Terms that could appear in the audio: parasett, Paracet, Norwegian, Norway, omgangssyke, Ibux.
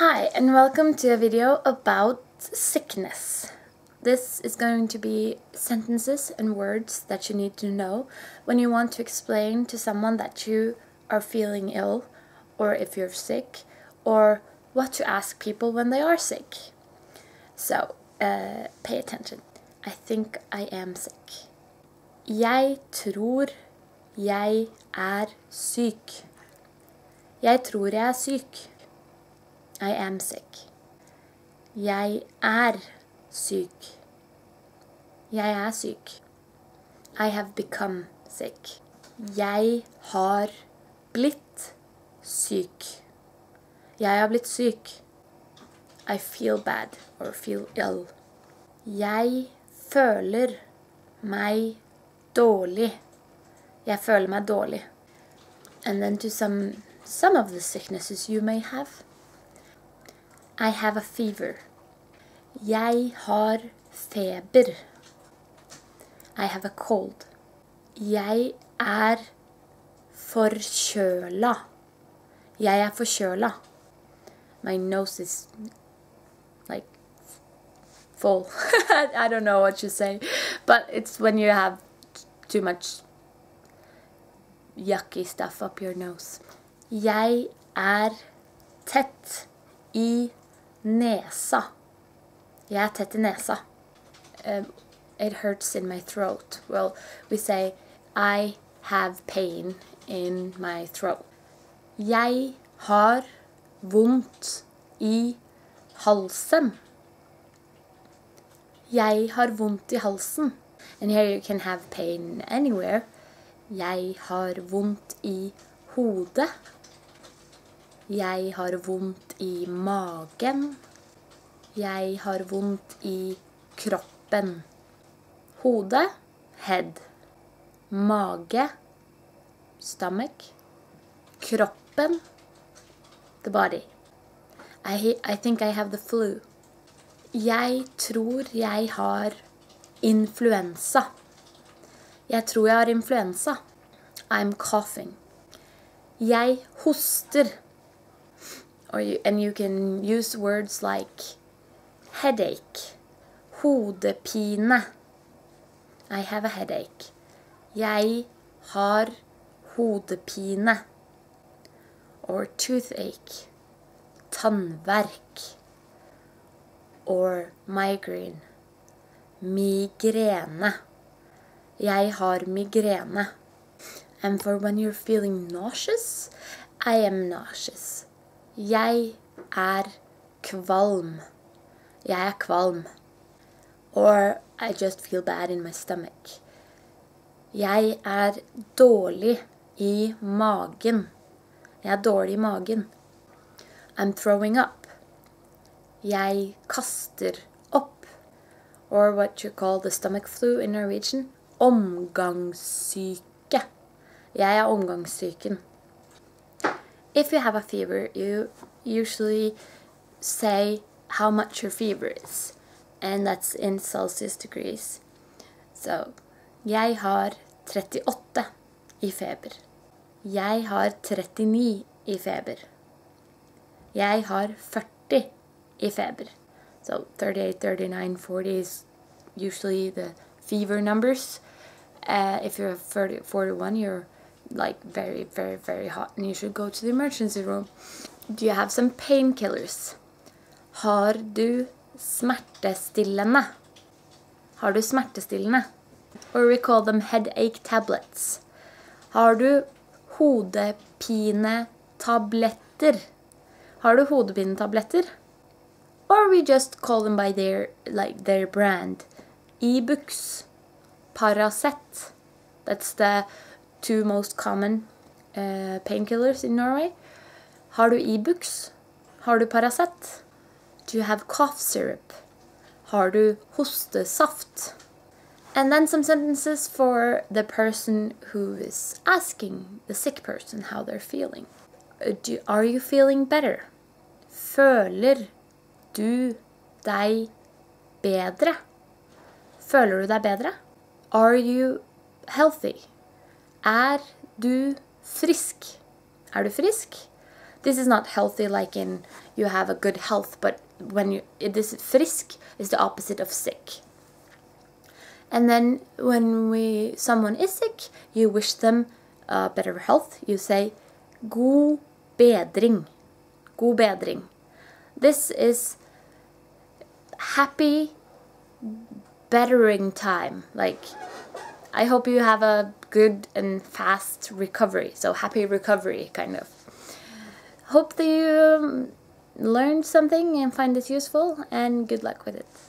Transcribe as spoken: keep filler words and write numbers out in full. Hi, and welcome to a video about sickness. This is going to be sentences and words that you need to know when you want to explain to someone that you are feeling ill, or if you're sick, or what to ask people when they are sick. So, uh, pay attention. I think I am sick. Jeg tror jeg er syk. Jeg tror jeg er syk. I am sick. Jeg er syk. Jeg er syk. I have become sick. Jeg har blitt syk. Jeg har blitt syk. I feel bad or feel ill. Jeg føler meg dårlig. Jeg føler meg dårlig. And then to some, some of the sicknesses you may have. I have a fever. Jeg har feber. I have a cold. Jeg er forkjøla. Jeg er forkjøla. My nose is like full. I don't know what you say, but it's when you have too much yucky stuff up your nose. Jeg er tett i nesa. Jeg er tett i nesa. Um, it hurts in my throat. Well, we say, I have pain in my throat. Jeg har vondt i halsen. Jeg har vondt i halsen. And here you can have pain anywhere. Jeg har vondt i hodet. Jeg har vondt i magen. Jeg har vondt i kroppen. Hode, head. Mage, stomach. Kroppen, the body. I, I think I have the flu. Jeg tror jeg har influensa. Jeg tror jeg har influensa. I'm coughing. Jeg hoster. Or you, and you can use words like headache, hodepine. I have a headache. Jeg har hodepine. Or toothache, tannverk. Or migraine, migrene. Jeg har migrene. And for when you're feeling nauseous, I am nauseous. Jeg er kvalm. Jeg er kvalm. Or I just feel bad in my stomach. Jeg er dårlig i magen. Jeg er dårlig i magen. I'm throwing up. Jeg kaster opp. Or what you call the stomach flu in Norwegian. Omgangssyke. Jeg er omgangssyken. If you have a fever, you usually say how much your fever is, and that's in Celsius degrees. So, jeg har trettiotte i feber. Jeg har trettini i feber. Jeg har førti i feber. So, thirty-eight, thirty-nine, forty is usually the fever numbers. Uh, if you're forty, forty-one, you're like very, very, very hot, and you should go to the emergency room. Do you have some painkillers? Har du smertestillende? Har du smertestillende? Or we call them headache tablets. Har du hodepinetabletter? Har du hodepinetabletter? Or we just call them by their, like, their brand. Ibux, Parasett. That's the two most common uh, painkillers in Norway. Har du Ibux? Har du Paracet? Do you have cough syrup? Har du hostesaft? And then some sentences for the person who is asking the sick person how they're feeling. Do, are you feeling better? Føler du deg bedre? Føler du deg bedre? Are you healthy? Er du frisk? Er du frisk? This is not healthy, like in you have a good health, but when you, this frisk is the opposite of sick. And then when we someone is sick, you wish them uh, better health. You say god bedring. God bedring. This is happy bettering time. Like, I hope you have a good and fast recovery. So happy recovery, kind of. Hope that you learned something and find this useful, and good luck with it.